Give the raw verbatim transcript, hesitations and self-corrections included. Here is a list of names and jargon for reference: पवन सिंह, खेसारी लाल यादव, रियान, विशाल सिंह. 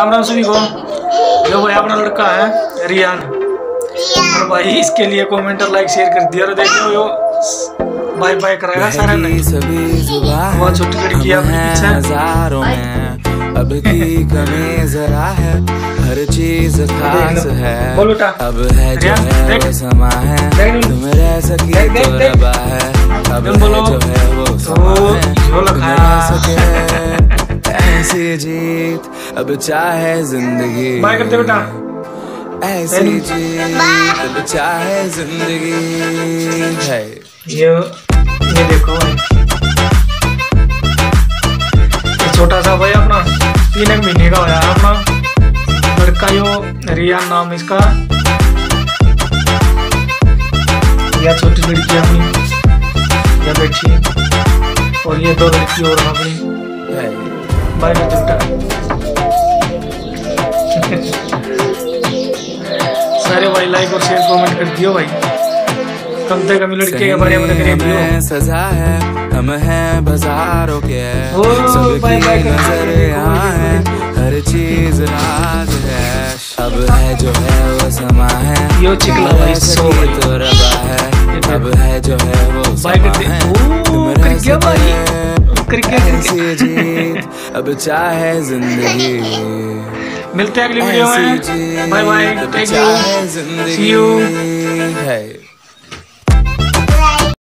राम राम सभी को। जो भाई अपना लड़का है रियान, और भाई इसके लिए कमेंट और लाइक शेयर कर दिया। और देखिए वो बाय बाय कराएगा सारे ने। बहुत छोटी लड़की अपने पीछे हर चीज खास है। अब है जो है वो समा है, तुम रह सकी तो रबा है। अब है जो है वो समा है, तुम रह सके ऐसी जीत अब चाहे जिंदगी। ऐसी जीत अब चाहे जिंदगी है। ये ये देखो छोटा सा भाई अपना तीन एक महीने का होया अपना लड़का यो रियान नाम इसका। या छोटी लड़की अपनी या बैठी, और ये दो लड़की और अपनी बाय छोटा सारे भाई लाइक और शेयर कमेंट कर दियो भाई। कम से कम लड़के के बारे में सजा है। हम हैं बाजारों के हर चीज राज है। अब है जो है वो समा है, तो रबा है। अब है जो है वो समा है, अब चाहे जिंदगी। मिलते हैं अगली वीडियो में, bye bye, take care, see you.